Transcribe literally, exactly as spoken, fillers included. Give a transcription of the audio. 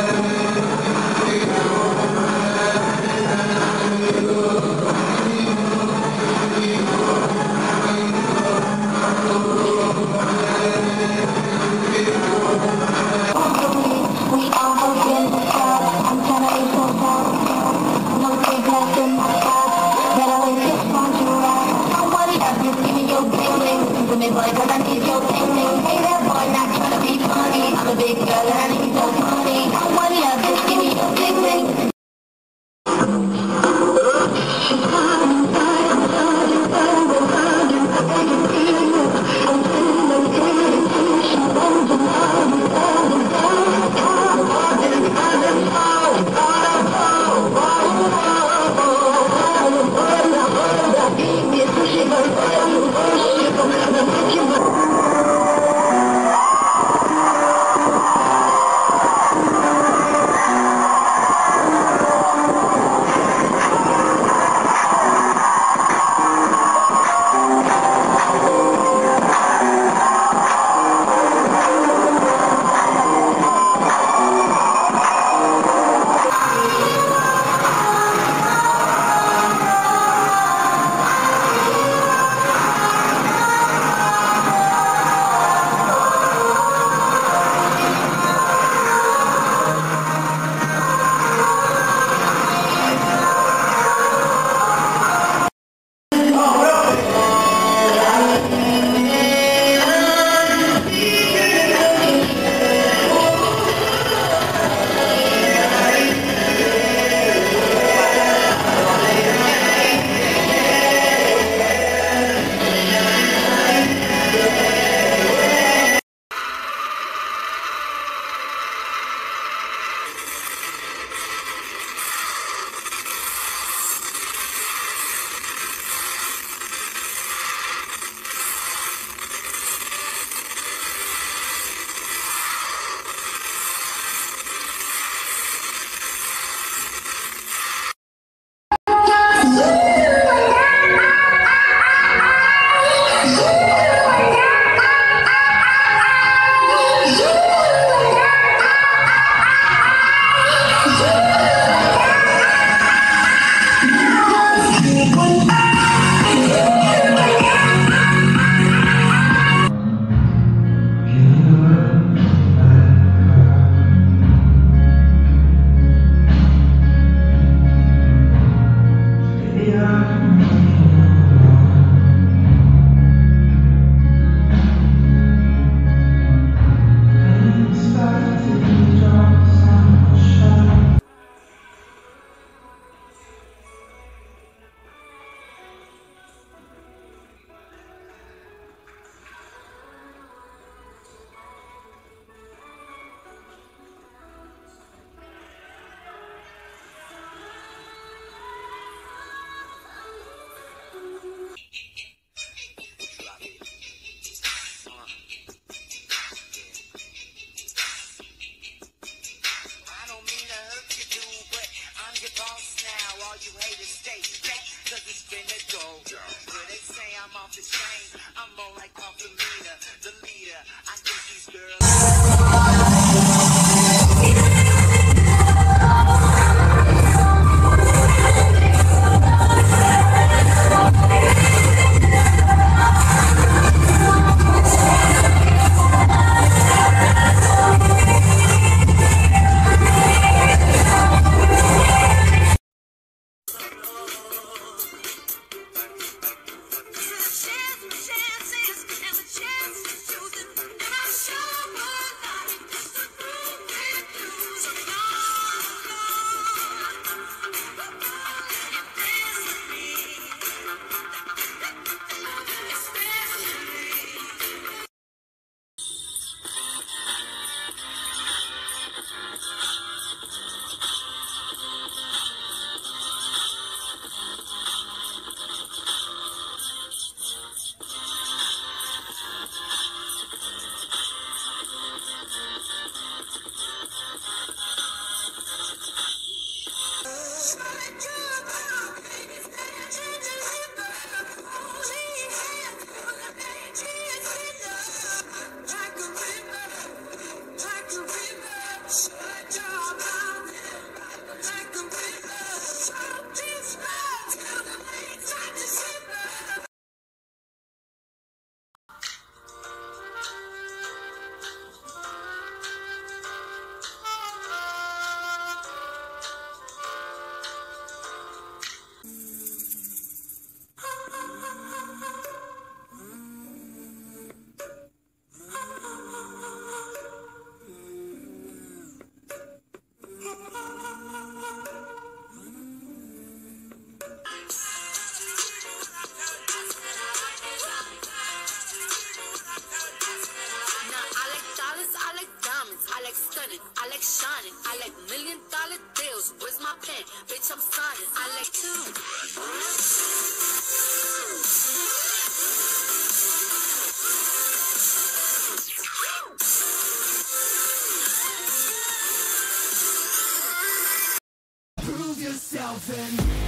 I'm a big girl and he's so funny. like stunning, I like shining, I like million dollar deals. Where's my pen? Bitch, I'm signing, I like to. Yourself and